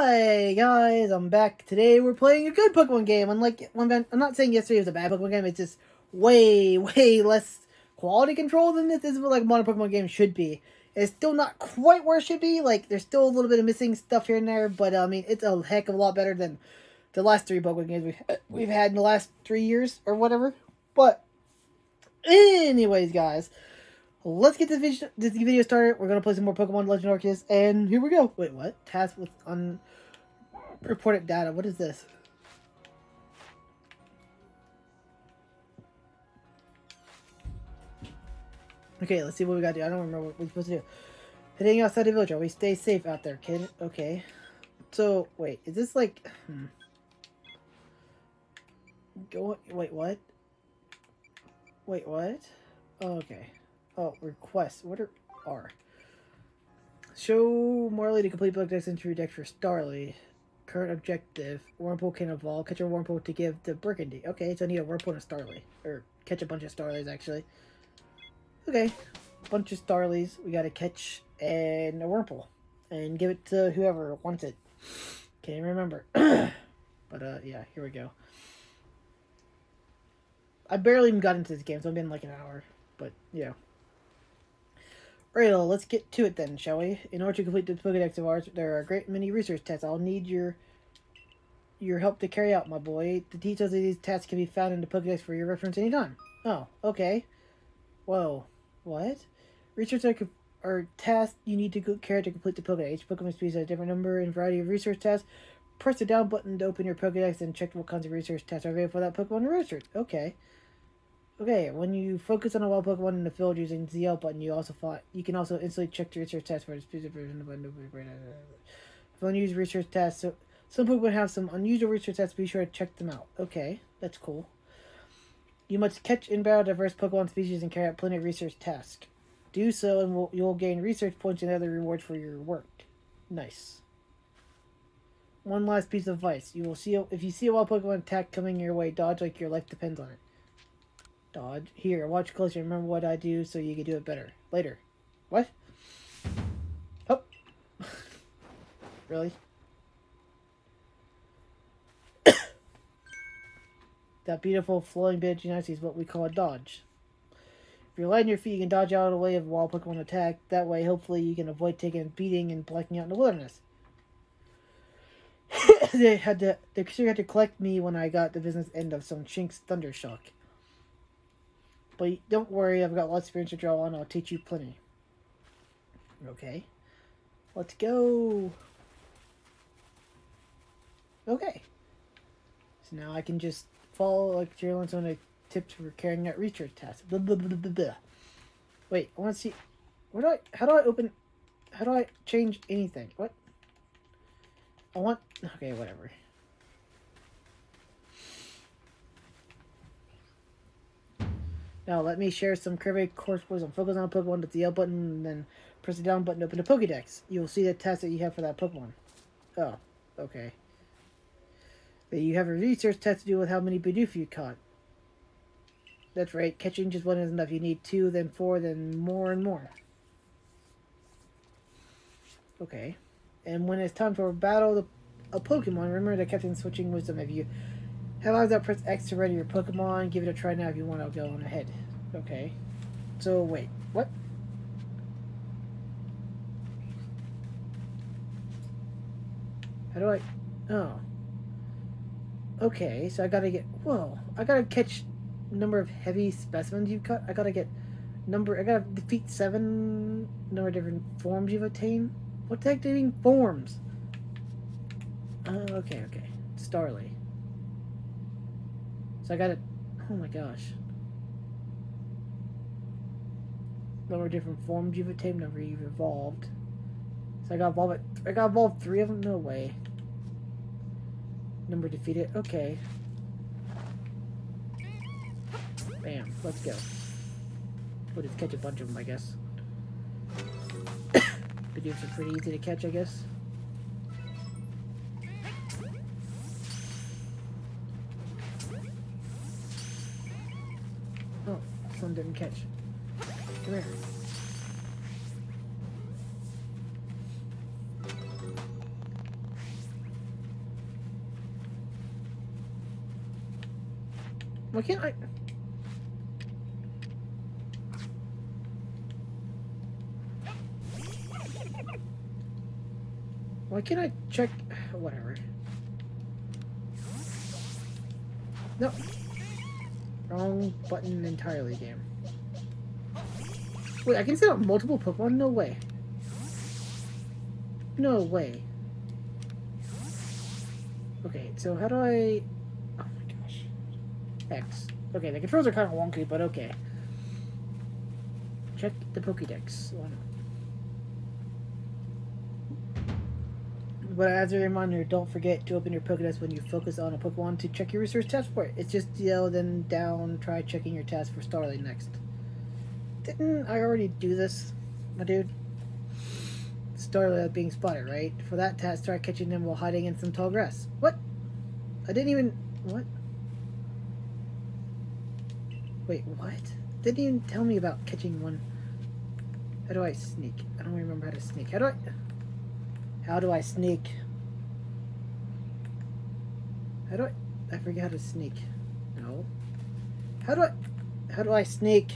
Hi guys, I'm back. Today we're playing a good Pokemon game. Unlike, I'm not saying yesterday was a bad Pokemon game, it's just way less quality control than this is what like modern Pokemon game should be. It's still not quite where it should be, like there's still a little bit of missing stuff here and there, but I mean, it's a heck of a lot better than the last three Pokemon games we've had in the last 3 years or whatever. But anyways guys, let's get this video started. We're going to play some more Pokemon Legend Arceus, and here we go. Wait, what? Task with unreported data. What is this? Okay, let's see what we got to do. I don't remember what we're supposed to do. Hitting outside the village. We stay safe out there, kid. Okay. So, wait. Is this like... Go... Wait, what? Wait, what? Oh, okay. Oh, requests. What are R? Show Morley to complete Pokedex entry deck for Starly. Current objective. Wurmple can evolve. Catch a Wurmple to give to Burgundy. Okay, so I need a Wurmple and a Starly. Or catch a bunch of Starlies, actually. Okay. Bunch of Starlies we gotta catch, and a Wurmple. And give it to whoever wants it. Can't even remember. But, yeah, here we go. I barely even got into this game, so I've been like an hour. But, yeah. Alright, let's get to it then, shall we? In order to complete the Pokedex of ours, there are a great many research tests. I'll need your help to carry out, my boy. The details of these tasks can be found in the Pokedex for your reference anytime. Oh, okay. Whoa. What? Research are tasks you need to carry to complete the Pokedex. Each Pokemon species has a different number and variety of research tasks. Press the down button to open your Pokedex and check what kinds of research tasks are available for that Pokemon research. Okay. Okay, when you focus on a wild Pokemon in the field using the ZL button, you can also instantly check the research test for the specific version of the button. If you use research tests, so some Pokemon have some unusual research tests, be sure to check them out. Okay, that's cool. You must catch and battle diverse Pokemon species and carry out plenty of research tasks. Do so and you'll gain research points and other rewards for your work. Nice. One last piece of advice. You will see if you see a wild Pokemon attack coming your way, dodge like your life depends on it. Dodge. Here, watch closer. Remember what I do so you can do it better. Later. What? Oh. Really? That beautiful flowing bit of genetics is what we call a dodge. If you're light on your feet, you can dodge out of the way of a wild Pokemon attack. That way, hopefully, you can avoid taking a beating and blacking out in the wilderness. They sure had to collect me when I got the business end of some Shinx Thundershock. But don't worry, I've got lots of experience to draw on. I'll teach you plenty. Okay. Let's go. Okay. So now I can just follow like Jerland's on the tips for carrying out research tasks. Blah, blah, blah, blah, blah. Wait, I want to see. Where do I? How do I open? How do I change anything? What? I want. Okay, whatever. Now, let me share some curvy coursework on focus on a Pokemon with the L button, and then press the down button to open the Pokedex. You will see the test that you have for that Pokemon. Oh, okay. But you have a research test to do with how many Bidoof you caught. That's right, catching just one is enough. You need two, then four, then more and more. Okay. And when it's time for a battle a Pokemon, remember the Captain Switching Wisdom. If you have eyes up, press X to ready your Pokemon. Give it a try now if you want. I'll go on ahead. Okay. So, wait. What? How do I... Oh. Okay, so I gotta get... Whoa. I gotta catch number of heavy specimens you've caught. I gotta get number... I gotta defeat 7 number of different forms you've attained. What's that doing? Forms. Okay, okay. Starly. So I gotta, oh my gosh. Number of different forms you've attained, number you've evolved. So I got evolved, I got evolved 3 of them? No way. Number defeated, okay. Bam, let's go. We'll just catch a bunch of them, I guess. Bidoofs are pretty easy to catch, I guess. Some didn't catch. Come here. Why can't I? Why can't I check? Whatever. No. Wrong button entirely, game. Wait, I can set up multiple Pokemon? No way. No way. Okay, so how do I... Oh my gosh. X. Okay, the controls are kind of wonky, but okay. Check the Pokedex. Why not? But as a reminder, don't forget to open your Pokedex when you focus on a Pokemon to check your resource tabs for it. It's just DL, then down, try checking your tabs for Starly next. Didn't I already do this, my dude? Starly being spotted, right? For that task, try catching them while hiding in some tall grass. What? I didn't even... What? Wait, what? Didn't even tell me about catching one. How do I sneak? I don't remember how to sneak. How do I sneak? I forget how to sneak. No. How do I sneak?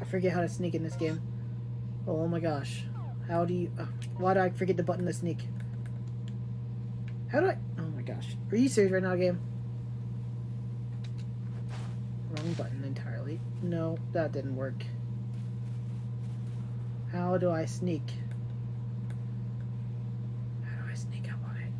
I forget how to sneak in this game. Oh my gosh. How do you... why did I forget the button to sneak? How do I... Oh my gosh. Are you serious right now, game? Wrong button entirely. No, that didn't work. How do I sneak? How do I sneak up on it?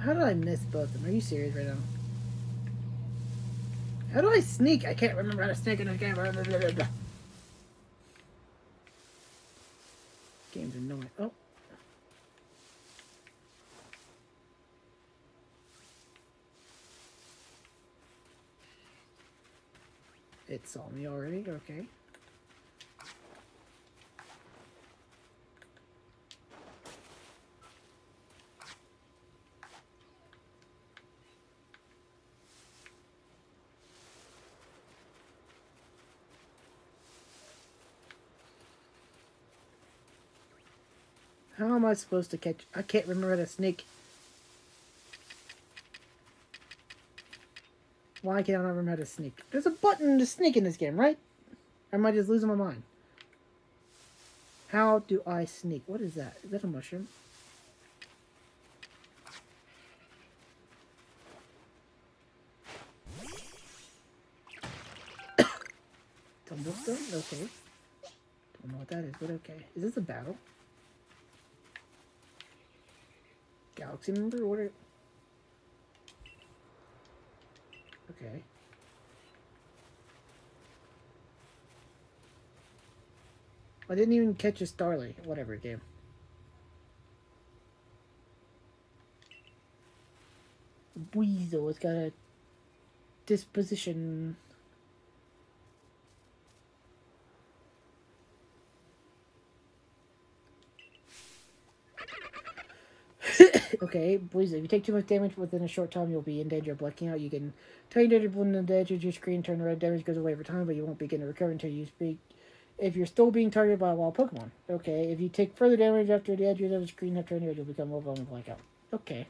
How did I miss both of them? Are you serious right now? How do I sneak? I can't remember how to sneak in this game. Blah, blah, blah, blah. Game's annoying. Oh. It saw me already. Okay. How am I supposed to catch? I can't remember the sneak. Why can't I remember how to sneak? There's a button to sneak in this game, right? Or am I just losing my mind? How do I sneak? What is that? Is that a mushroom? Tumblestone? Okay. Don't know what that is, but okay. Is this a battle? Galaxy member? What are... Okay. I didn't even catch a Starly. Whatever, game. Buizel has got a disposition. Okay, Bleasel. If you take too much damage within a short time, you'll be in danger of blacking out. You can turn your blend on the edge of your screen, turn red, damage goes away over time, but you won't begin to recover until you speak. If you're still being targeted by a wild Pokemon. Okay, if you take further damage after the edge of the screen, have turned red, you'll become overwhelmed and blackout. Okay.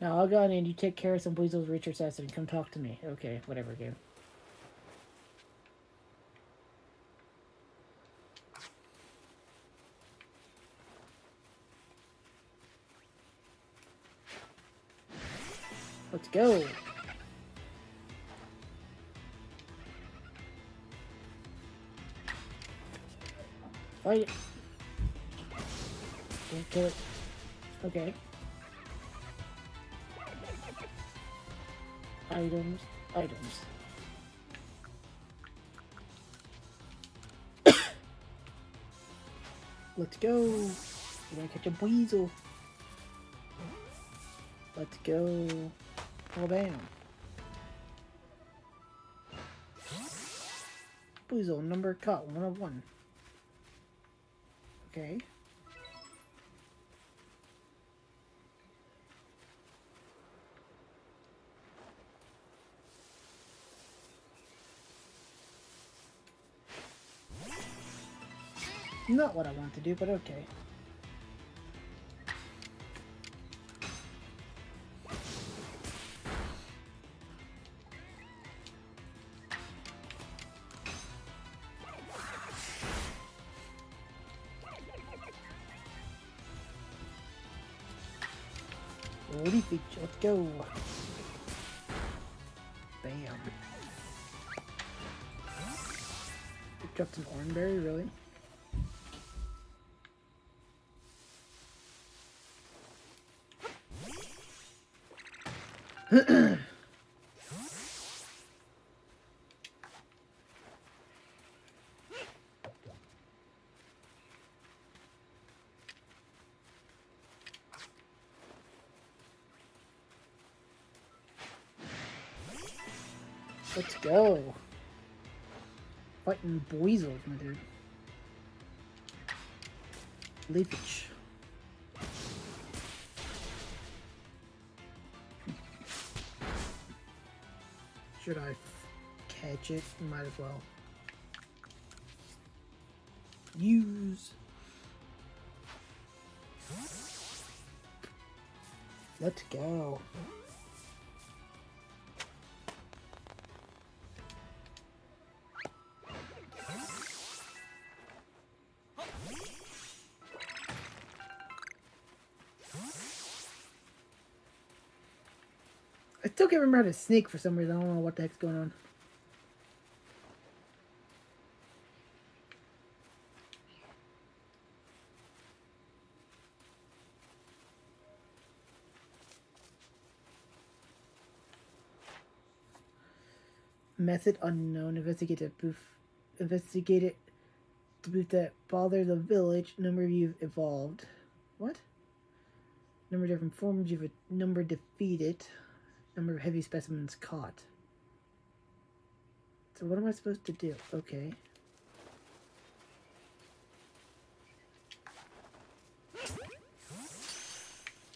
Now, I'll go in and you take care of some Bleasel's research acid and come talk to me. Okay, whatever, game. Let's go. Fight it. Can't kill it. Okay. Items. Items. Let's go. We're gonna catch a Buizel. Let's go. Well, bam. Buizel, number caught, 101. Okay. Not what I want to do, but okay. Leafy, let's go. Bam. Picked up some Orangeberry, really? Let's go. Fighting Buizel, my dude. Leafage. Should I catch it? Might as well. Use. Let's go. I still can't remember how to sneak for some reason. I don't know what the heck's going on. Method unknown. Investigative booth. Investigated the booth that bothered the village. Number of you've evolved. What? Number of different forms. You've number defeated. Number of heavy specimens caught. So what am I supposed to do? Okay.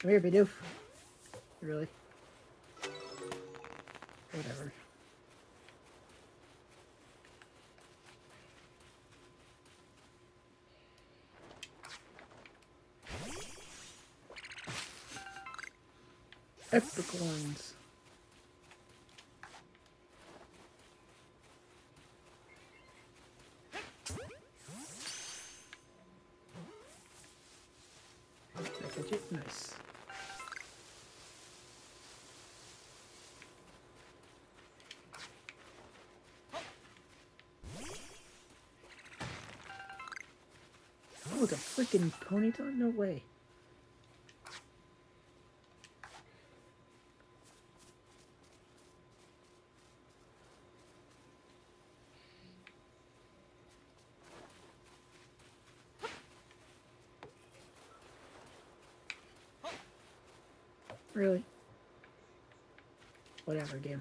Come here, Bidoof. Really? Whatever. Epricorns. Nice. That was a freaking Ponyta? No way. Really? Whatever, game.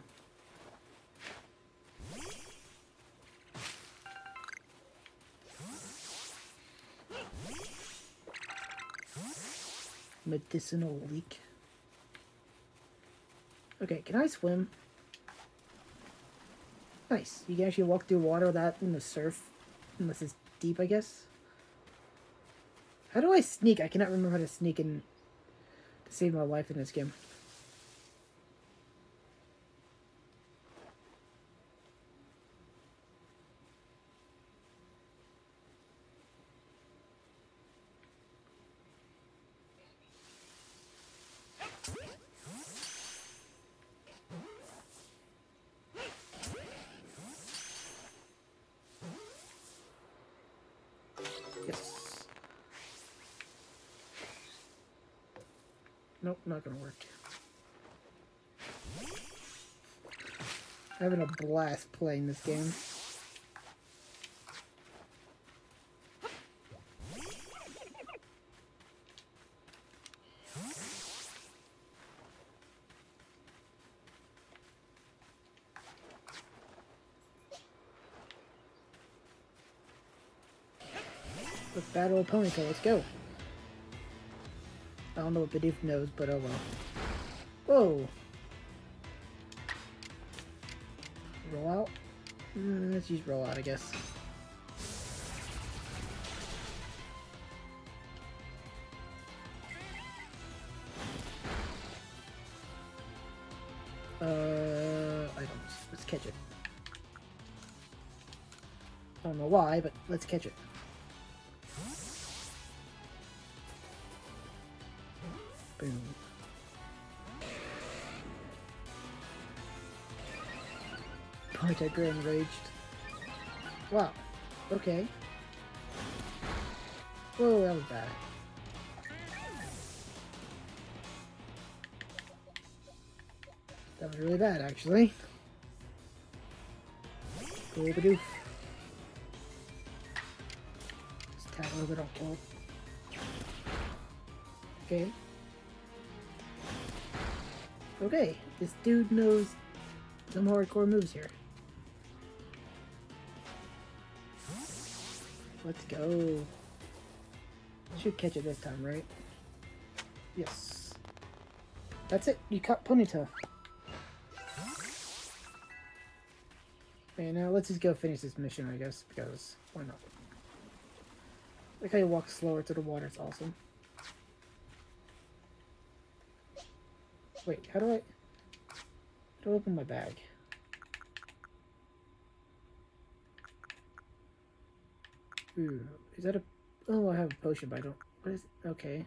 Medicinal leak. Okay, can I swim? Nice. You can actually walk through water without in the surf. Unless it's deep, I guess. How do I sneak? I cannot remember how to sneak in... Saved my life in this game. Nope, not gonna work. Having a blast playing this game. Let's battle a Ponyta. Let's go. I don't know what Bidoof knows, but oh well. Whoa! Roll out? Let's use roll out, I guess. Items. Let's catch it. I don't know why, but let's catch it. Boom. Ponyta grew enraged. Wow. Okay. Whoa, that was bad. That was really bad, actually. Go Bidoof. Let's tap a little bit on kill. Okay. Okay, this dude knows some hardcore moves here. Let's go. Should catch it this time, right? Yes. That's it, you caught Ponyta. And now let's just go finish this mission, I guess, because why not? Look how you walk slower to the water, it's awesome. Wait, how do I open my bag? Ooh, is that a... Oh, I have a potion, but I don't... What is it? Okay.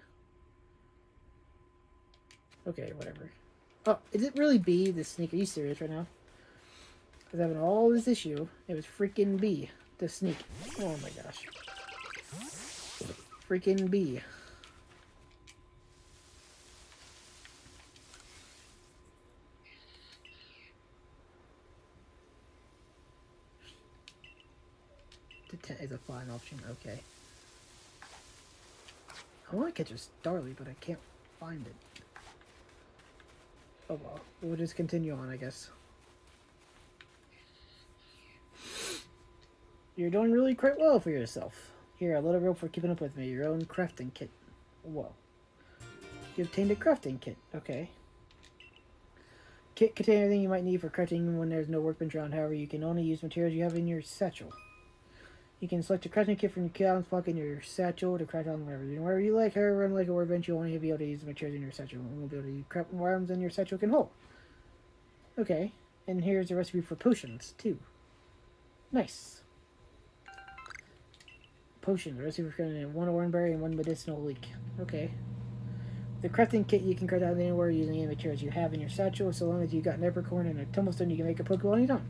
Okay, whatever. Oh, is it really B, the sneak? Are you serious right now? I was having all this issue. It was freaking B, the sneak. Oh my gosh. Freaking B. Is a flying option, okay. I want to catch a Starly, but I can't find it. Oh well, we'll just continue on, I guess. You're doing really quite well for yourself. Here, a little rope for keeping up with me. Your own crafting kit. Whoa. You obtained a crafting kit, okay. Kit contains anything you might need for crafting when there's no workbench around. However, you can only use materials you have in your satchel. You can select a crafting kit from your Calvin's pocket in your satchel to craft on whatever you like. However, unlike a workbench, you'll only be able to use the materials in your satchel. You won't be able to craft more items than your satchel can hold. Okay, and here's a recipe for potions, too. Nice. Potions, a recipe for crafting one orange berry and one medicinal leek. Okay. The crafting kit you can craft out anywhere using any materials you have in your satchel, so long as you got an apricorn and a tumblestone, you can make a Pokemon anytime.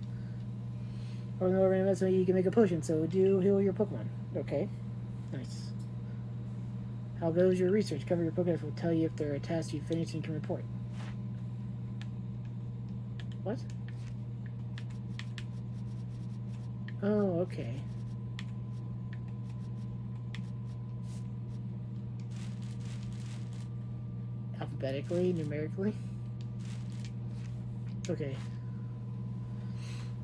Or no investment, you can make a potion, so do heal your Pokemon. Okay. Nice. How goes your research? Cover your Pokedex will tell you if there are tasks you finished and can report. What? Oh, okay. Alphabetically, numerically? Okay.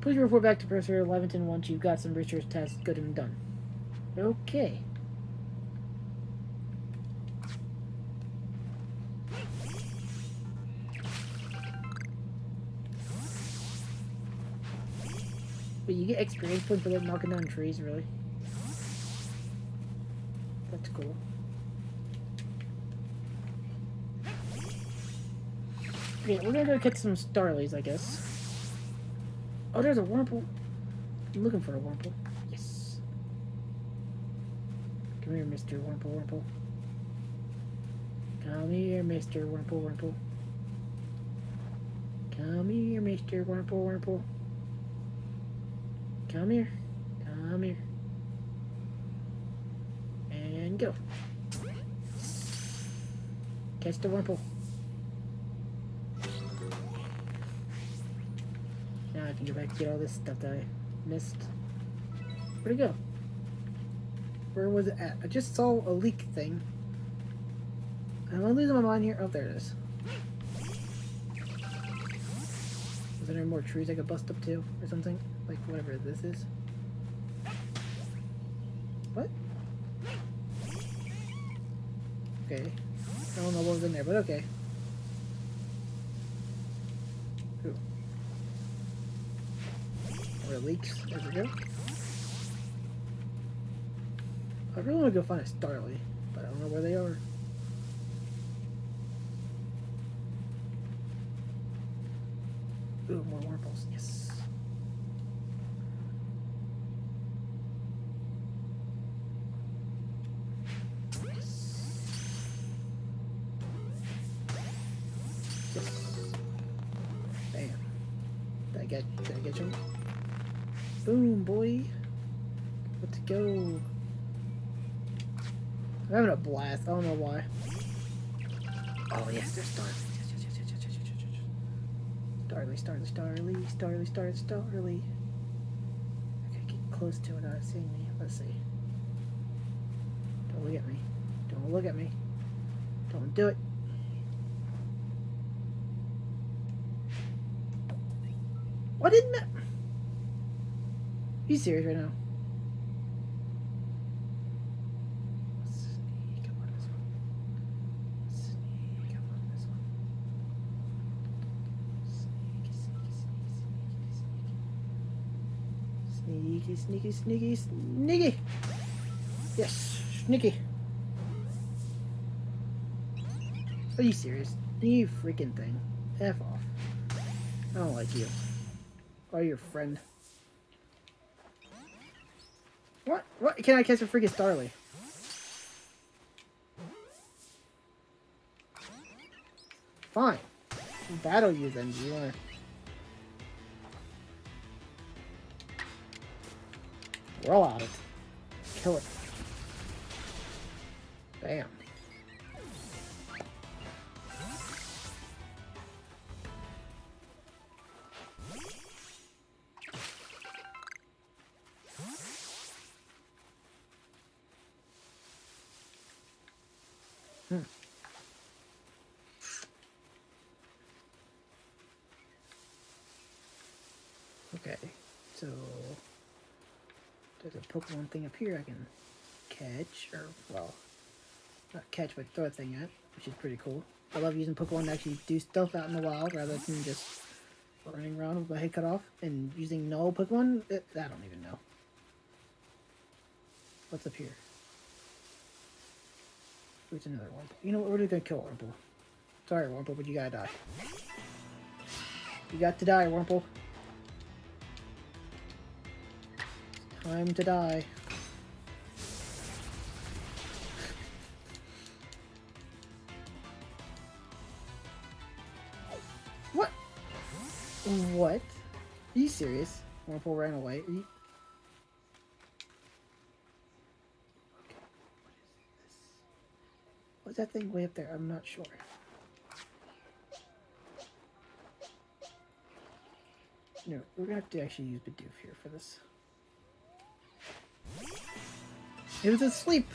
Please report back to Professor Levington once you've got some research tasks good and done. Okay. But you get experience points for like knocking down trees, really. That's cool. Okay, we're gonna go catch some Starlies, I guess. Oh, there's a Wurmple. I'm looking for a Wurmple. Yes. Come here, Mr. Wurmple, Wurmple. Come here, Mr. Wurmple, Wurmple. Come here, Mr. Wurmple, Wurmple. Come here. Come here. And go. Catch the Wurmple. Now I can go back and get all this stuff that I missed. Where'd it go? Where was it at? I just saw a leak thing. Am I losing my mind here? Oh, there it is. Wasn't there more trees I could bust up to or something? Like whatever this is. What? Okay. I don't know what was in there, but okay. Ooh. More leaks. There we go. I really want to go find a Starly, but I don't know where they are. Ooh, more Wurmples. Yes. Did I get you? Boom, boy. Let's go. I'm having a blast. I don't know why. Oh, yes, there's Starly. Starly. Okay, get close to it without seeing me. Let's see. Don't look at me. Don't look at me. Don't do it. What didn't that? You serious right now? Sneak up on this one. Sneak up on this one. Sneaky. Yes, sneaky. Are you serious? You freaking thing. F off. I don't like you. Or your friend. What? What? Can I catch a freaking Starly? Fine. I'll battle you then. Do you want to? Roll out it. Kill it. Bam. Okay, so there's a Pokemon thing up here I can catch, or, well, not catch, but throw a thing at, which is pretty cool. I love using Pokemon to actually do stuff out in the wild rather than just running around with my head cut off and using no Pokemon. I don't even know. What's up here? It's another Wurmple. You know what? We're just gonna kill Wurmple. Sorry, Wurmple, but you gotta die. You got to die, Wurmple. It's time to die. What? What? Are you serious? Wurmple ran away. Is that thing way up there? I'm not sure. No, we're gonna have to actually use Bidoof here for this. It was asleep!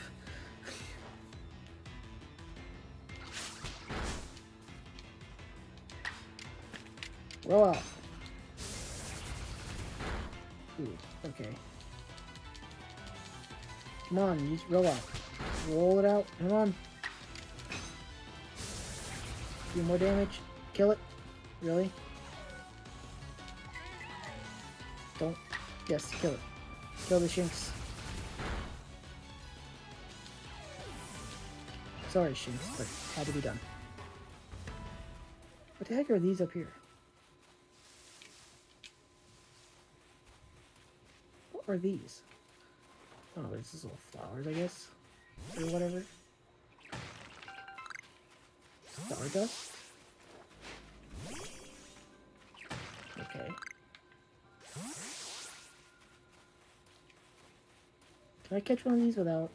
Roll out. Ooh, okay. Come on, use roll out. Roll it out. Come on. Do more damage. Kill it. Really? Don't. Yes, kill it. Kill the Shinx. Sorry, Shinx, but had to be done. What the heck are these up here? What are these? Oh, there's these little flowers, I guess. Or whatever. Stardust? Okay. Can I catch one of these without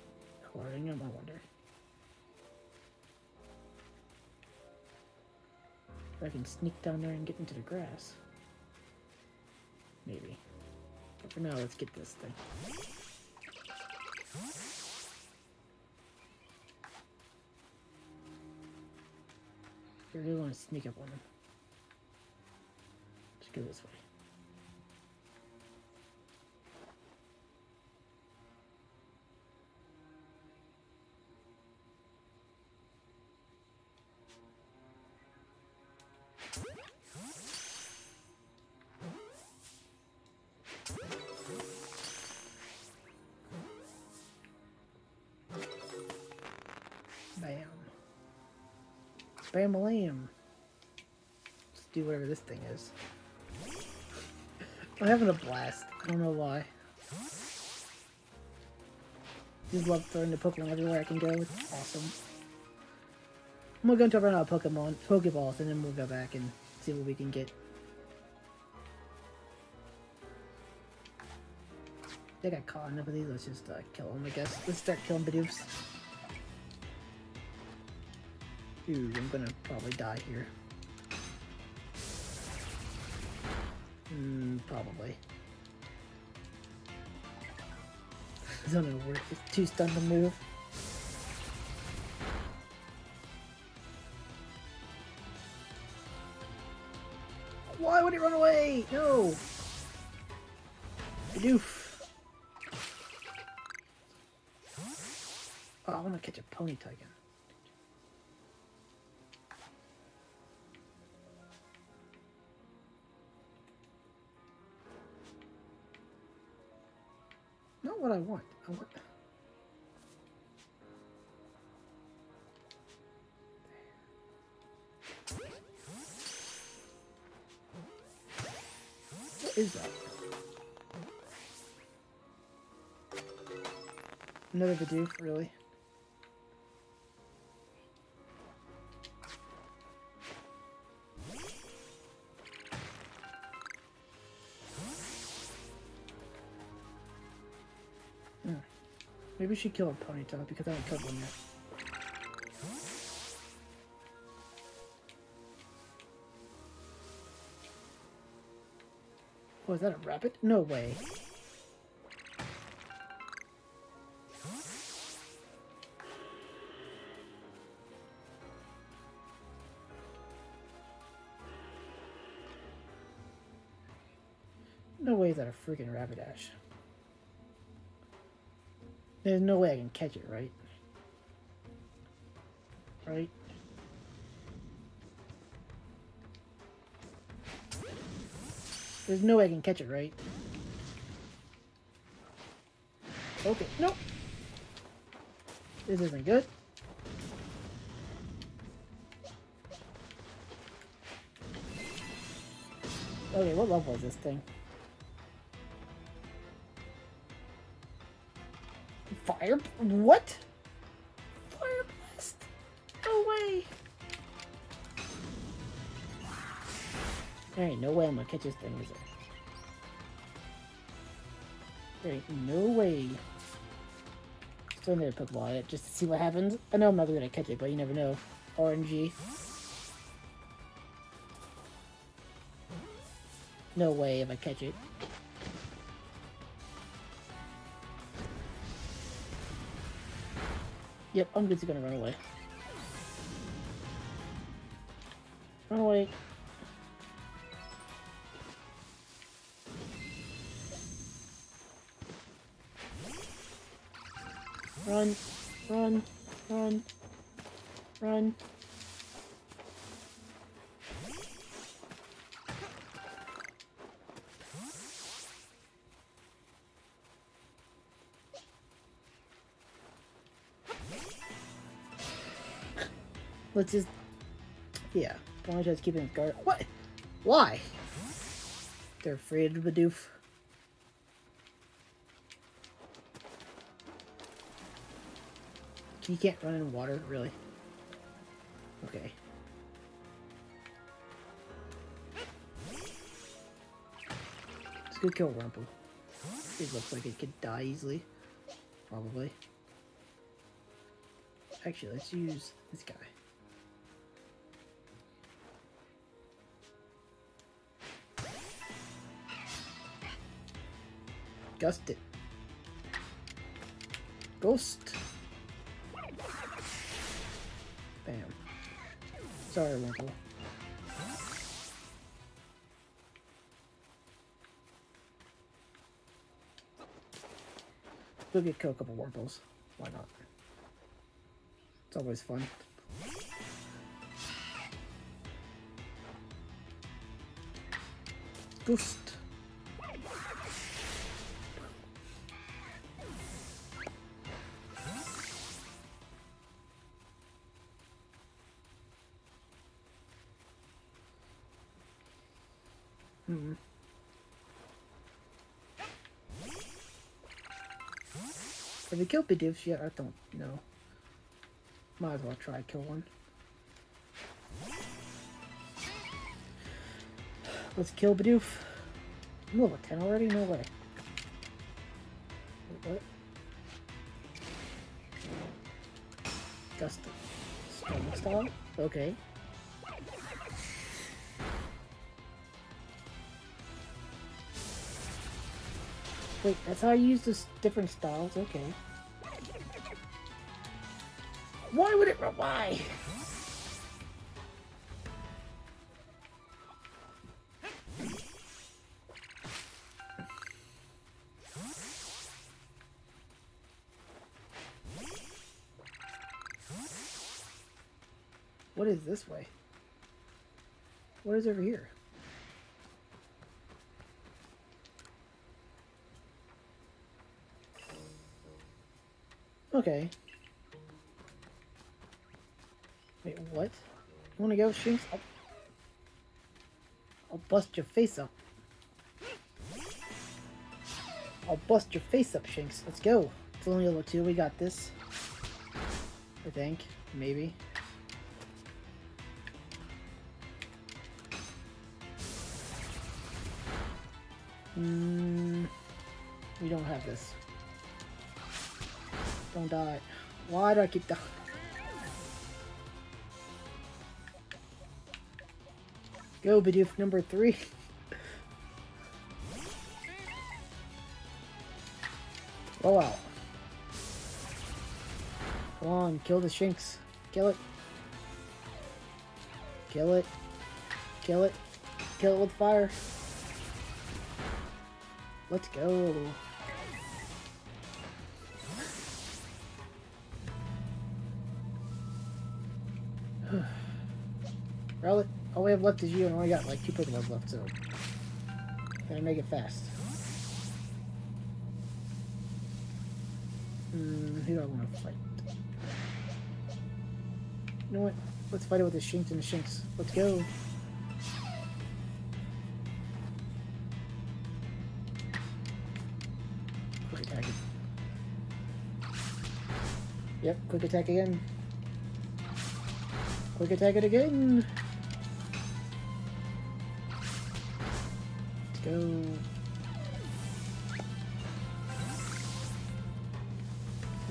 coloring them? I wonder. If I can sneak down there and get into the grass. Maybe. But for now, let's get this thing. I really want to sneak up on him. Just go this way. Bam-a-lam. Let's do whatever this thing is. I'm having a blast. I don't know why. Just love throwing the Pokemon everywhere I can go. It's awesome. I'm gonna go until I run out of Pokeballs, and then we'll go back and see what we can get. I got caught enough of these. Let's just kill them, I guess. Let's start killing Bidoofs. Dude, I'm gonna probably die here. Probably. It's not gonna work. It's too stunned to move. Why would it run away? No! Bidoof! Oh, I want to catch a Ponyta again. Not what I want. I want... What is that? Another Bidoof, really? Maybe we should kill a Ponyta because I haven't killed one yet. Oh, is that a rabbit? No way. No way is that a freaking Rabidash. There's no way I can catch it, right? Right? There's no way I can catch it, right? Okay, nope! This isn't good. Okay, what level is this thing? 5? What? Fire blast? No way! There ain't no way I'm gonna catch this thing, is it? There ain't no way. Still need a Pokeball at it just to see what happens. I know I'm not gonna catch it, but you never know. RNG. No way if I catch it. Yep, I'm just gonna run away. Run away. Run, run, run, run. Let's just, yeah. Ponyta's keeping his guard. What? Why? They're afraid of Bidoof. You can't run in water, really. Okay. Let's go kill Wurmple. It looks like it could die easily. Probably. Actually, let's use this guy. Gust it. Ghost. Bam. Sorry, Wurmple. We'll get kill a couple Wurmples. Why not? It's always fun. Ghost. Have we killed Bidoofs yet? I don't know. Might as well try kill one. Let's kill Bidoof. I'm level 10 already? No way. Wait, what? Dust. Stone style? Okay. Wait, that's how I use the different styles? Okay. Why would it? Why? What is this way? What is over here? Okay. Wait, what? You wanna go, Shinx? I'll bust your face up. I'll bust your face up, Shinx. Let's go. It's only level 2. We got this. I think. Maybe. We don't have this. Don't die. Why do I keep dying? Go, Bidoof number 3. Roll out. Come on, kill the Shinx. Kill it. Kill it. Kill it. Kill it with fire. Let's go. Rowlet, all we have left is you, and I only got like 2 Pokemon left, so gotta make it fast. Who do I want to fight? You know what? Let's fight it with the Shinx and the Shinx. Let's go. Yep, quick attack again. Quick attack it again. Let's go.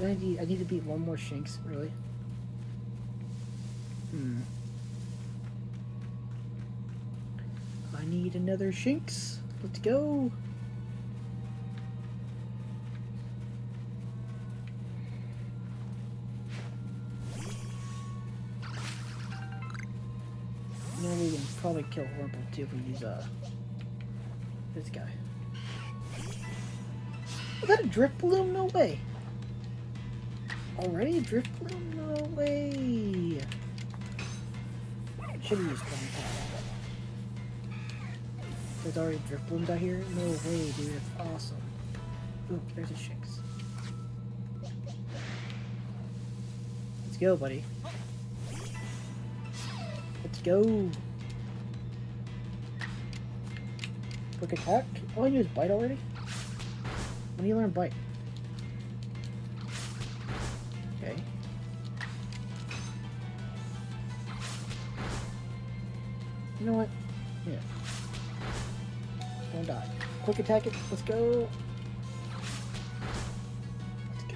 I need to beat one more Shinx, really. I need another Shinx. Let's go. Probably kill Wurmple too if we use this guy. Is that a drift balloon? No way. Already a drift balloon? No way. Should have used Ponyta. There's already a drift balloon out here? No way, dude. That's awesome. Ooh, there's a Shinx. Let's go, buddy. Let's go. Quick attack? Oh, I knew his bite already? When do you learn bite? Okay. You know what? Yeah. Don't die. Quick attack it. Let's go. Let's go.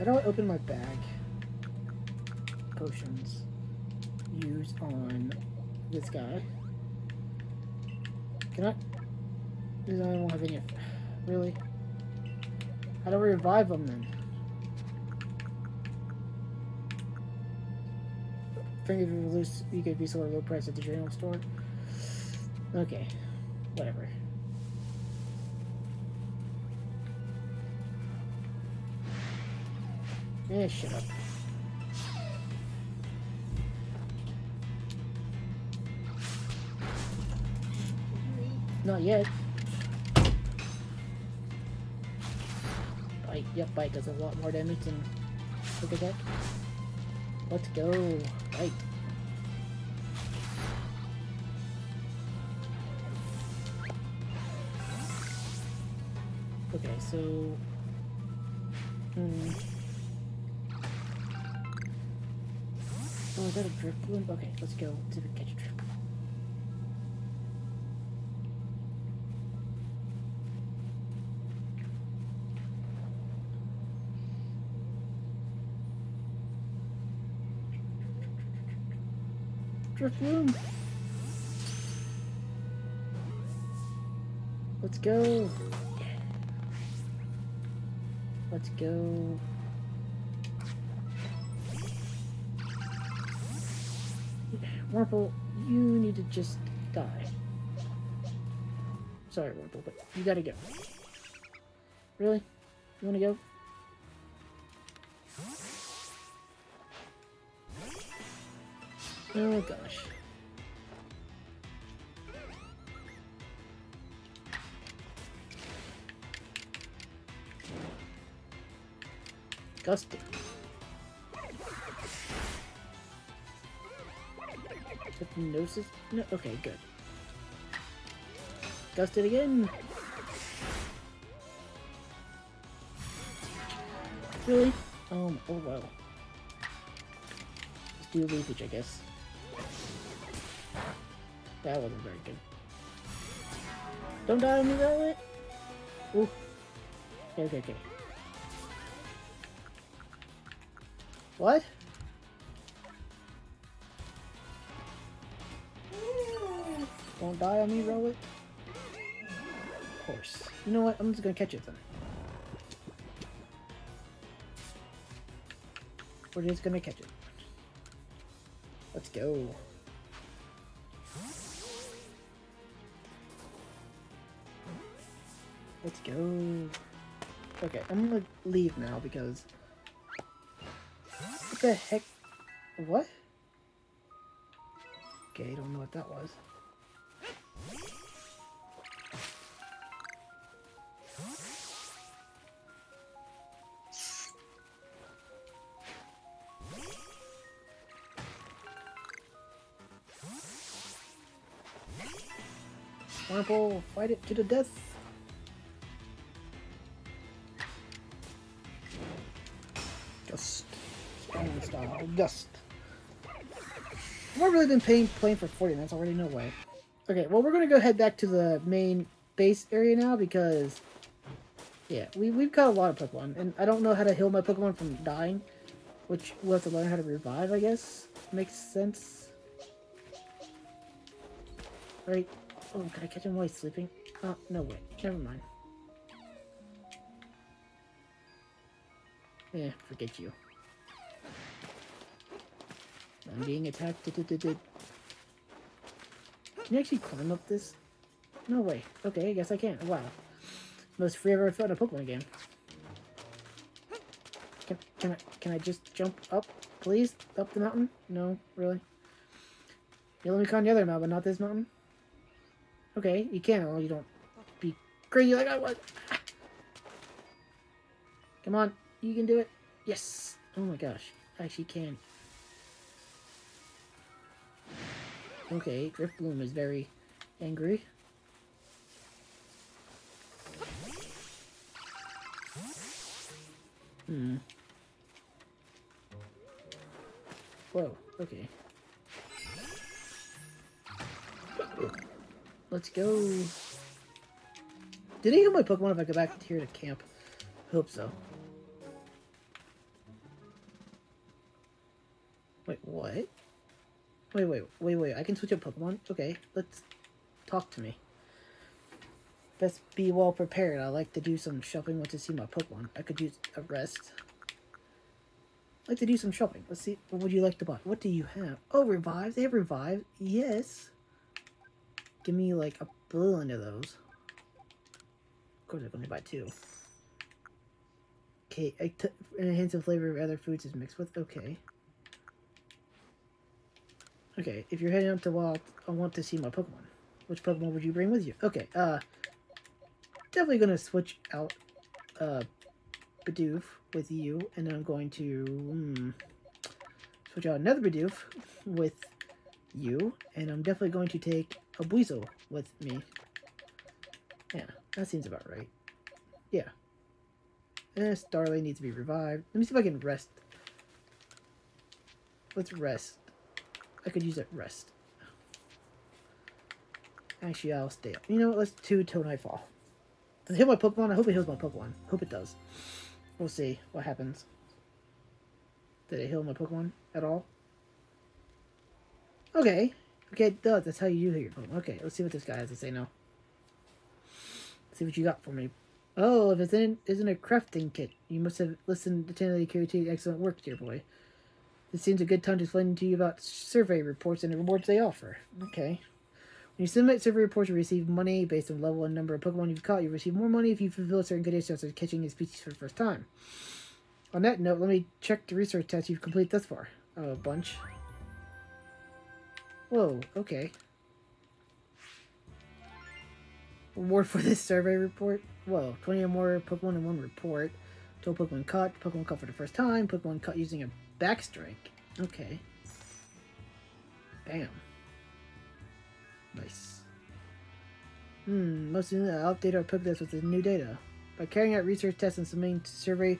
I don't open my bag. Potions. Use on this guy. Can I? This only won't have any. Really? How do we revive him then? Think if you lose, you could be sold at a low price at the general store. Okay. Whatever. Yeah, shut up. Not yet. Bite. Yep, bite does a lot more damage than quick attack. Let's go. Bite. Okay, so... Oh, is that a Drift Balloon? Okay, let's go see if we can catch a Drift Balloon. Drift Balloon! Let's go! Let's go. Wurmple, you need to just die. Sorry, Wurmple, but you gotta go. Really? You wanna go? Oh gosh. Disgusting. Hypnosis? No? Okay, good. Gust it again! Really? Oh well. Let's do leafage, I guess. That wasn't very good. Don't die on me, Rowlet! Ooh. Okay. What? Don't die on me, Rowlet. Of course. You know what? I'm just gonna catch it then. We're just gonna catch it. Let's go. Let's go. Okay, I'm gonna leave now because... What the heck? What? Okay, I don't know what that was. Wurmple, fight it to the death! Just... style. Dust. I've already been playing for 40 minutes already, no way. Okay, well, we're gonna go head back to the main base area now because, yeah, we've caught a lot of Pokemon, and I don't know how to heal my Pokemon from dying, which we'll have to learn how to revive, I guess. Makes sense. Right. Oh, can I catch him while he's sleeping? Oh, no way. Never mind. Yeah, forget you. I'm being attacked. Can you actually climb up this? No way. Okay, I guess I can. Wow. Most free I've ever felt in a Pokemon game. Can I just jump up, please? Up the mountain? No, really? You let me climb the other mountain, but not this mountain? Okay, you can. Well, you don't be crazy like I was. Come on. You can do it. Yes. Oh my gosh. I actually can. Okay, Drift Balloon is very angry. Whoa, okay. Let's go. Did he heal my Pokemon if I go back here to camp? Hope so. Wait, what? Wait, I can switch up Pokemon? Okay, let's talk to me. Best be well prepared. I like to do some shopping. Want to see my Pokemon. I could use a rest. I like to do some shopping. Let's see. What would you like to buy? What do you have? Oh, revives? They have revives? Yes. Give me like a billion of those. Of course, I'm going to buy two. Okay, an enhanced flavor of other foods is mixed with. Okay. Okay, if you're heading up to wild, I want to see my Pokemon. Which Pokemon would you bring with you? Okay, definitely gonna switch out, Bidoof with you, and then I'm going to, switch out another Bidoof with you, and I'm definitely going to take a Buizel with me. Yeah, that seems about right. Yeah. Starly needs to be revived. Let me see if I can rest. Let's rest. I could use that rest. Actually, I'll stay up. You know what? Let's two till nightfall. Does it heal my Pokemon? I hope it heals my Pokemon. Hope it does. We'll see what happens. Did it heal my Pokemon at all? Okay. Okay, it does. That's how you heal your Pokemon. Okay, let's see what this guy has to say now. Let's see what you got for me. Oh, if it isn't a crafting kit, you must have listened attentively to excellent work, dear boy. This seems a good time to explain to you about survey reports and the rewards they offer. Okay. When you submit survey reports, you receive money based on level and number of Pokemon you've caught. You receive more money if you fulfill certain conditions such as catching a species for the first time. On that note, let me check the research tests you've completed thus far. Oh, a bunch. Whoa, okay. Reward for this survey report? Whoa, 20 or more Pokemon in one report. Total Pokemon caught for the first time. Pokemon caught using a backstrike. Okay. Bam. Nice. Most of them update our Pokedex with the new data. By carrying out research tests and submitting survey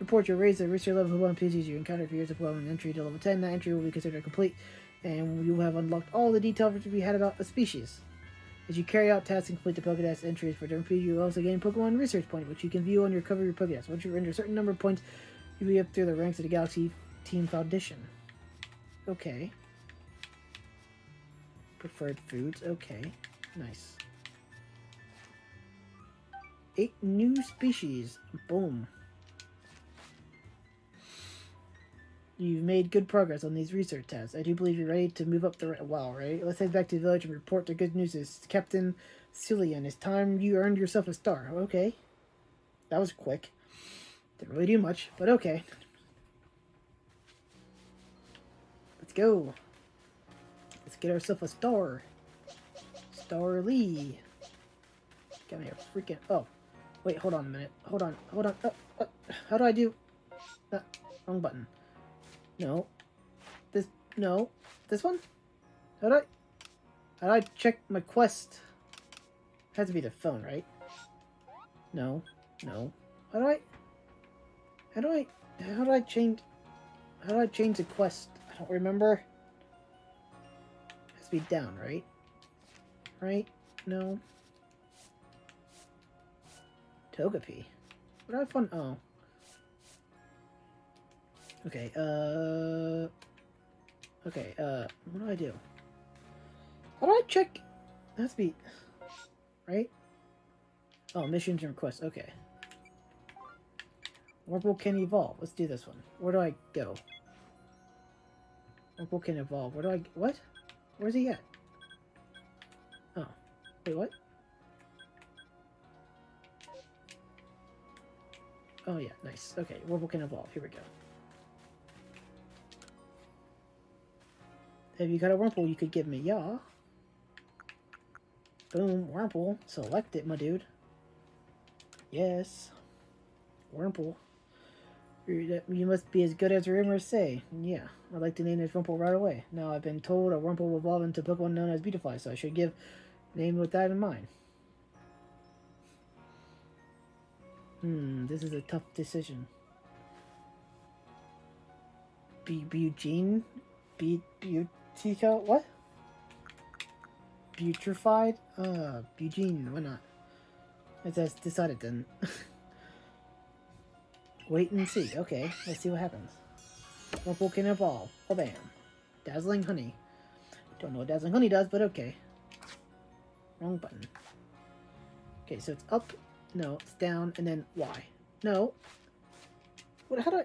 reports, you'll raise the research level of Pokemon species you encounter for years of Pokemon entry to level 10. That entry will be considered complete, and you will have unlocked all the details we had about a species. As you carry out tasks and complete the Pokedex entries for different species, you will also gain Pokemon Research Point, which you can view on your cover of your Pokedex. Once you render a certain number of points, you'll be up through the ranks of the Galaxy Team Foundation. Okay. Preferred foods. Okay. Nice. 8 new species. Boom. You've made good progress on these research tests. I do believe you're ready to move up the well, right? Let's head back to the village and report the good news is Captain Cillian. It's time you earned yourself a star. Okay. That was quick. Didn't really do much, but okay. Let's go. Let's get ourselves a star. Starly. Got me a freaking... Oh. Wait, hold on a minute. Hold on. Hold on. Oh. How do I do... wrong button. No. This... No. This one? How do I check my quest? It has to be the phone, right? No. No. How do I change the quest? I don't remember. It has to be down, right? Right? No. Togepi. What do I find? Oh. Okay, what do? How do I check? That has to be... Right? Oh, missions and requests, okay. Wurmple can evolve. Let's do this one. Where do I go? Wurmple can evolve. Where do I... What? Where's he at? Oh. Wait, what? Oh, yeah, nice. Okay, Wurmple can evolve. Here we go. Have you got a Wurmple you could give me? Yeah. Boom, Wurmple. Select it, my dude. Yes. Wurmple. You must be as good as rumors say. Yeah, I'd like to name this Wurmple right away. Now, I've been told a Wurmple will evolve into Pokemon known as Beautifly, so I should give a name with that in mind. This is a tough decision. Bugene? Beautica? What? Beautified? Bugene, why not? It says decided then. Wait and see. Okay, let's see what happens. Wurmple can evolve. Oh, bam. Dazzling Honey. Don't know what Dazzling Honey does, but okay. Wrong button. Okay, so it's up. No, it's down, and then Y. No. What? How do I...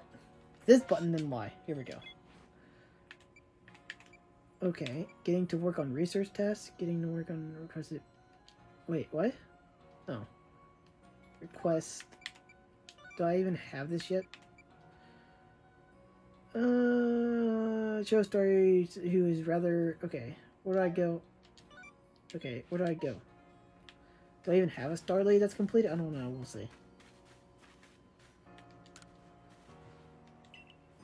This button, then Y. Here we go. Okay, getting to work on research tasks. Getting to work on requested... Wait, what? No. Oh. Request... Do I even have this yet? Show stories who is rather... Okay, where do I go? Okay, where do I go? Do I even have a Starly that's completed? I don't know, we'll see.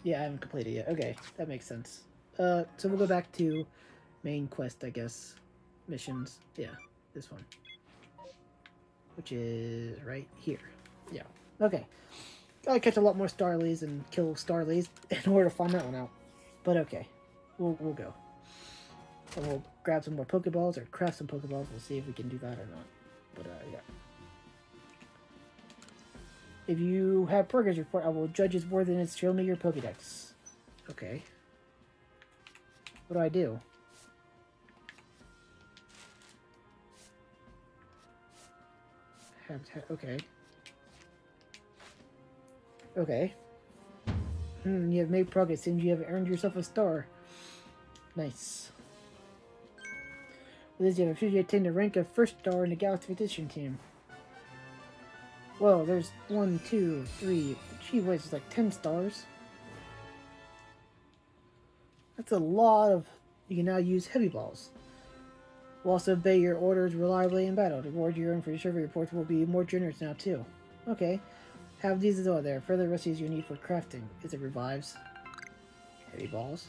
Yeah, I haven't completed yet. Okay, that makes sense. So we'll go back to main quest, I guess. Missions. Yeah, this one. Which is right here. Yeah. Okay. Gotta catch a lot more Starlies and kill Starlies in order to find that one out. But okay. We'll go. And we'll grab some more Pokeballs or craft some Pokeballs. We'll see if we can do that or not. But yeah. If you have progress report, I will judge it's worth it. Show me your Pokedex. Okay. What do I do? Okay. Okay. You have made progress. Seems you have earned yourself a star. Nice. With this, you have officially attained the rank of first star in the Galaxy Team. Whoa, there's 1, 2, 3. Gee whiz, it's like 10 stars. That's a lot of. You can now use heavy balls. Will also obey your orders reliably in battle. The reward you earn for your survey reports will be more generous now, too. Okay. Have these as well there. Further recipes you need for crafting. Is it revives? Heavy balls.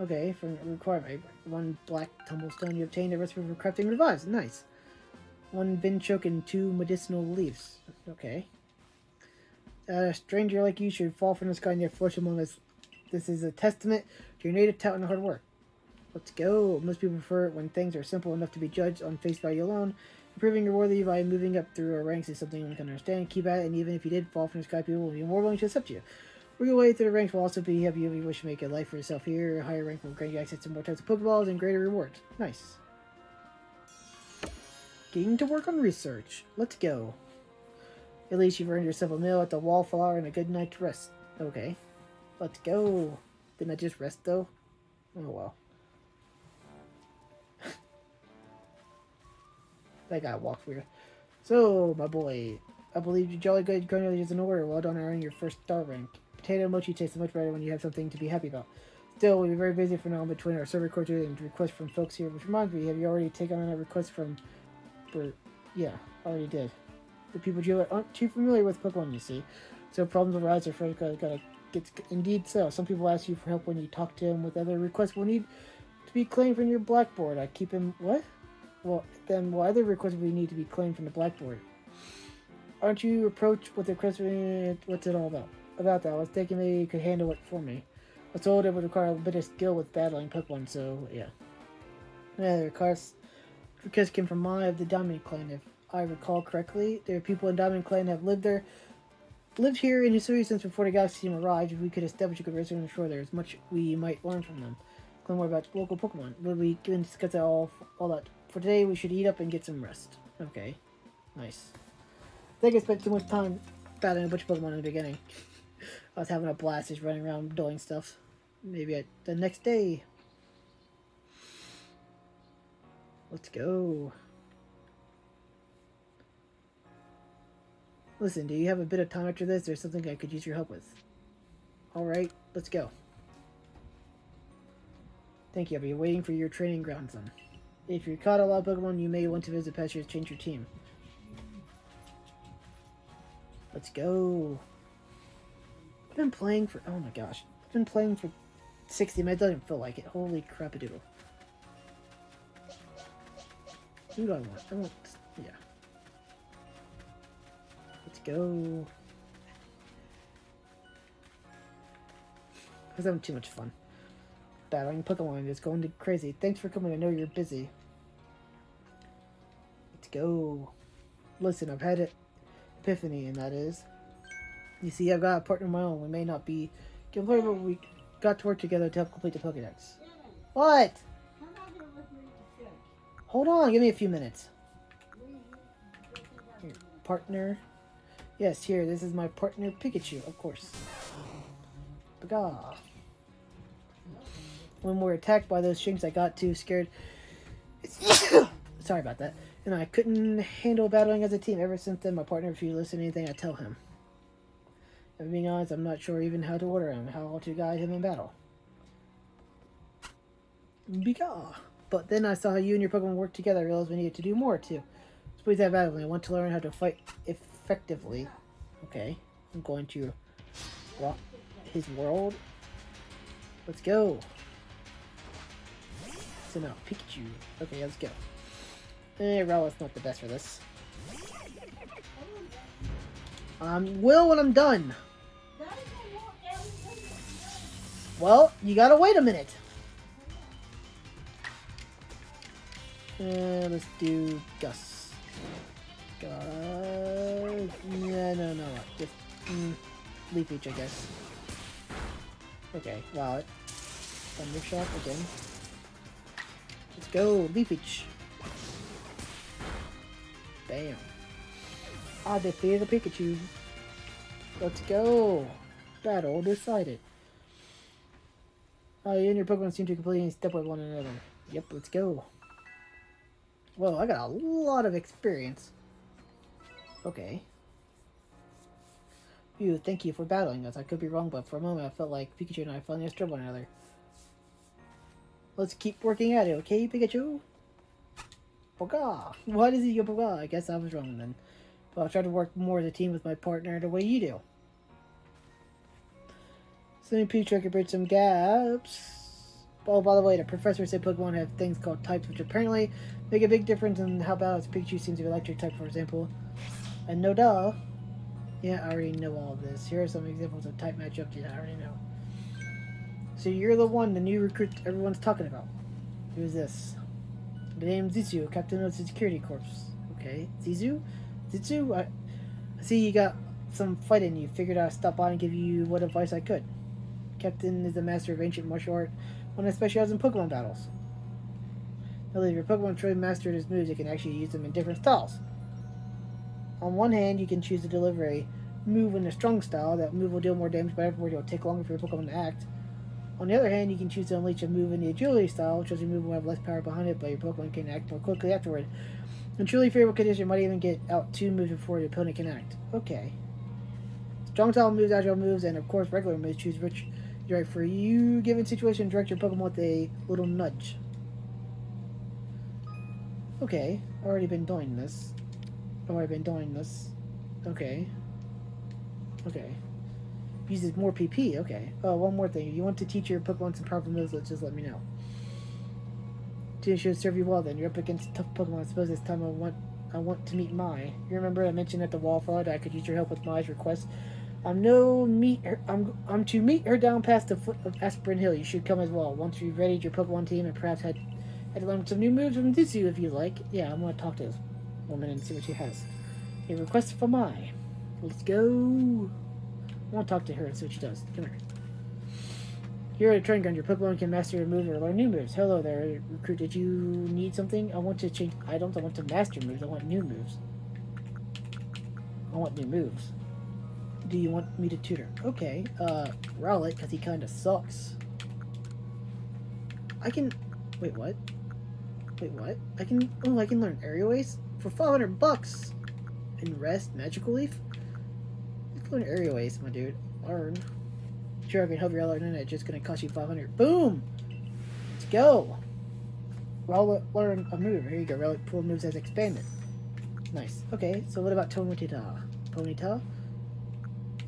Okay, from requirement. 1 black tumblestone you obtained a recipe for crafting revives. Nice. 1 binchoke and 2 medicinal leaves. Okay. A stranger like you should fall from the sky and get flush among us. This is a testament to your native talent and hard work. Let's go. Most people prefer it when things are simple enough to be judged on face value alone. Improving your worthy by moving up through our ranks is something you can understand. Keep at it, and even if you did fall from the sky, people will be more willing to accept you. Your way through the ranks will also be helpful if you wish to make a life for yourself here. A higher rank will grant you access to more types of Pokeballs and greater rewards. Nice. Getting to work on research. Let's go. At least you've earned yourself a meal at the Wallflower and a good night's rest. Okay. Let's go. Didn't I just rest, though? Oh, well. That guy walks weird. So, my boy, I believe your jolly good granule is in order. Well done earning your first star rank. Potato mochi tastes much better when you have something to be happy about. Still, we'll be very busy from now on between our server courses and requests from folks here. Which reminds me, have you already taken on a request from... yeah, already did. The people you aren't too familiar with Pokemon, you see. So problems arise if you gotta get... Indeed so. Some people ask you for help when you talk to them with other requests. We'll need to be claimed from your blackboard. I keep him... What? Well, then, what other requests we need to be claimed from the blackboard? Aren't you approached with the request? What's it all about? About that, I was thinking maybe you could handle it for me. I was told it would require a bit of skill with battling Pokemon, so yeah. The request came from Mai of the Diamond Clan, if I recall correctly. There are people in Diamond Clan have lived here in Hisui since before the Galaxy Team arrived. If we could establish a good research, I'm sure there is much we might learn from them. Learn more about local Pokemon. We'll be going to discuss all that. For today, we should eat up and get some rest. Okay. Nice. I think I spent too much time battling a bunch of Pokemon in the beginning. I was having a blast just running around doing stuff. Maybe the next day. Let's go. Listen, do you have a bit of time after this? There's something I could use your help with. Alright, let's go. Thank you. I'll be waiting for your training grounds then. If you caught a lot of Pokemon, you may want to visit pastures, change your team. Let's go. I've been playing for, oh my gosh. I've been playing for 60 minutes. I don't even feel like it. Holy crap-a-doodle. Who do I want? I want, yeah. Let's go. I was having too much fun. Battling Pokemon is going crazy. Thanks for coming. I know you're busy. Let's go. Listen, I've had an epiphany, and that is, you see, I've got a partner of my own. We may not be complete, but we got to work together to help complete the Pokedex. What? Hold on. Give me a few minutes. Here, partner. Yes, here. This is my partner, Pikachu, of course. Baga. When we were attacked by those Shinx, I got too scared. Sorry about that. And I couldn't handle battling as a team. Ever since then, my partner refused to listen to anything I tell him. And being honest, I'm not sure even how to order him, how to guide him in battle. Because. But then I saw how you and your Pokemon worked together. I realized we needed to do more, too. Please that battle. I want to learn how to fight effectively. Okay. I'm going to rock his world. Let's go. So now, Pikachu. Okay, let's go. Rowlet's not the best for this. Will when I'm done. Well, you gotta wait a minute. Let's do Gus. No. Just Leaf Each, I guess. Okay, wow. Thunder Shock again. Let's go, Leaf Each. Bam. Ah, defeated the Pikachu. Let's go. Battle decided. You and your Pokemon seem to completely step with one another. Yep, let's go. Whoa, I got a lot of experience. Okay. Phew, thank you for battling us. I could be wrong, but for a moment I felt like Pikachu and I finally understood one another. Let's keep working at it, okay, Pikachu? Poga! Why does he go Poga? I guess I was wrong then. But I'll try to work more as a team with my partner the way you do. So let me Pikachu can bridge some gaps. Oh, by the way, the professor said Pokemon have things called types, which apparently make a big difference in how balanced Pikachu seems to be electric type, for example. And no duh. Yeah, I already know all of this. Here are some examples of type matchups that I already know. So you're the one, the new recruit everyone's talking about. Who's this? The name's Zitsu, captain of the security corps. Okay, Zitsu, I see you got some fight in you. Figured I'd stop by and give you what advice I could. Captain is a master of ancient martial art, one that specializes in Pokemon battles. Now that your Pokemon truly mastered his moves, you can actually use them in different styles. On one hand, you can choose to deliver a move in a strong style. That move will deal more damage, but afterward it will take longer for your Pokemon to act. On the other hand, you can choose to unleash a move in the agility style, which shows your move will have less power behind it, but your Pokemon can act more quickly afterward. In truly favorable conditions, you might even get out 2 moves before your opponent can act. Okay. Strong style moves, agile moves, and of course regular moves. Choose which is right for you. Given situation, direct your Pokemon with a little nudge. Okay, I've already been doing this. Okay. Uses more PP, okay. Oh, one more thing. If you want to teach your Pokemon some powerful moves, just let me know. It should serve you well then. You're up against tough Pokemon. I suppose this time I want to meet Mai. You remember I mentioned at the wallflower that I could use your help with Mai's request? I'm to meet her down past the foot of Aspirin Hill. You should come as well. Once you've readied your Pokemon team and perhaps had to learn some new moves from Zitsu if you like. Yeah, I want to talk to this woman and see what she has. A request for Mai. Let's go. I want to talk to her and see what she does. Come here. Here at a train gun, your Pokemon can master your moves or learn new moves. Hello there, recruit. Did you need something? I want to change items. I want to master moves. I want new moves. Do you want me to tutor? Okay, Rowlet, because he kind of sucks. Wait, what? I can learn Aerial Ace for 500 bucks. And rest, Magical Leaf? I can learn Aerial Ace, my dude. Learn. Sure, I can help you out learning it. It's just going to cost you 500. Boom! Let's go! Rowlet, learn a move. Here you go, Rowlet pool moves has expanded. Nice. Okay, so what about Ponyta?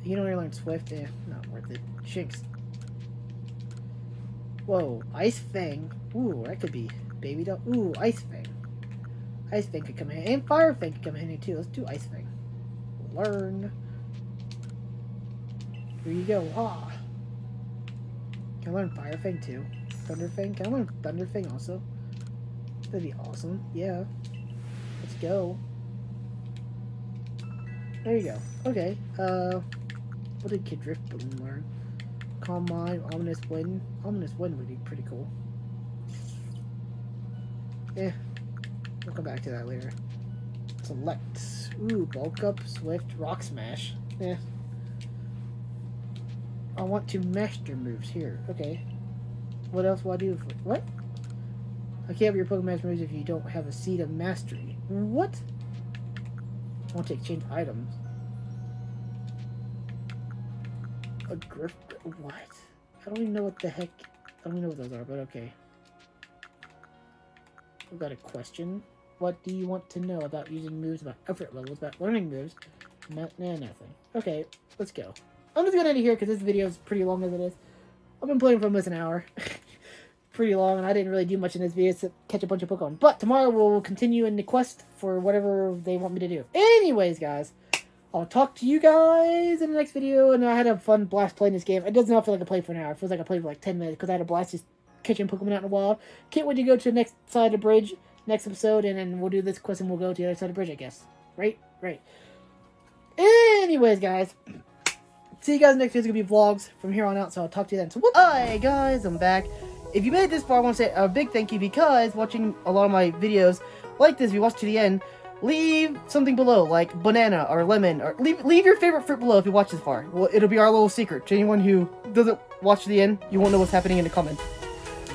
You don't really learn Swift, not worth it. Shinx. Whoa, Ice Fang. Ooh, that could be Baby Doll. Ooh, Ice Fang. Ice Fang could come in handy. And Fire Fang could come in handy too. Let's do Ice Fang. Learn. Here you go. Ah. Can I learn Fire Fang too? Thunder Fang? Can I learn Thunder Fang also? That'd be awesome. Yeah. Let's go. There you go. Okay. What did Kid Drift Balloon learn? Calm Mind, Ominous Wind. Ominous Wind would be pretty cool. Yeah. We'll come back to that later. Select. Ooh, Bulk Up, Swift, Rock Smash. Yeah. I want to master moves here. Okay. What else will I do? What? I can't have your Pokemon master moves if you don't have a seed of mastery. What? I want to exchange items. A Griff. What? I don't even know what the heck. I don't even know what those are, but okay. I've got a question. What do you want to know about using moves, about effort levels, about learning moves? Nothing. Okay, let's go. I'm just gonna end it here because this video is pretty long as it is. I've been playing for almost an hour. Pretty long, and I didn't really do much in this video except catch a bunch of Pokemon. But tomorrow we'll continue in the quest for whatever they want me to do. Anyways, guys, I'll talk to you guys in the next video. And I had a fun blast playing this game. It does not feel like I played for an hour. It feels like I played for like 10 minutes because I had a blast just catching Pokemon out in a while. Can't wait to go to the next side of the bridge next episode, and then we'll do this quest and we'll go to the other side of the bridge, I guess. Right? Right. Anyways, guys. See you guys next video. It's going to be vlogs from here on out, so I'll talk to you then. So, alright, guys, I'm back. If you made it this far, I want to say a big thank you because watching a lot of my videos like this, if you watch to the end, leave something below, like banana or lemon, or leave your favorite fruit below if you watch this far. Well, it'll be our little secret. To anyone who doesn't watch to the end, you won't know what's happening in the comments.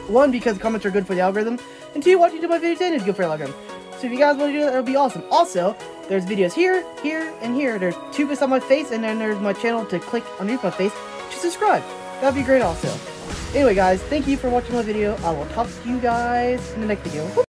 One, because comments are good for the algorithm, and two, watching to my videos and it's good for the algorithm. So if you guys want to do that, it'll be awesome. Also, there's videos here, here, and here. There's two bits on my face, and then there's my channel to click underneath my face to subscribe. That'd be great also. Anyway, guys, thank you for watching my video. I will talk to you guys in the next video.